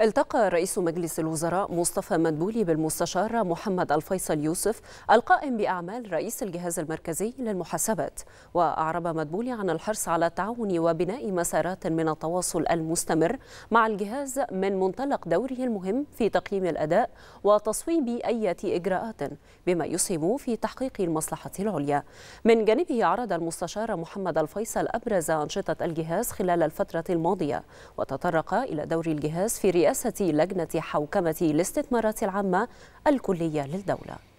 التقى رئيس مجلس الوزراء مصطفى مدبولي بالمستشار محمد الفيصل يوسف القائم بأعمال رئيس الجهاز المركزي للمحاسبات، وأعرب مدبولي عن الحرص على التعاون وبناء مسارات من التواصل المستمر مع الجهاز من منطلق دوره المهم في تقييم الأداء وتصويب أي إجراءات بما يسهم في تحقيق المصلحة العليا. من جانبه عرض المستشار محمد الفيصل أبرز أنشطة الجهاز خلال الفترة الماضية، وتطرق إلى دور الجهاز في رئاسة لجنة حوكمة الاستثمارات العامة الكلية للدولة.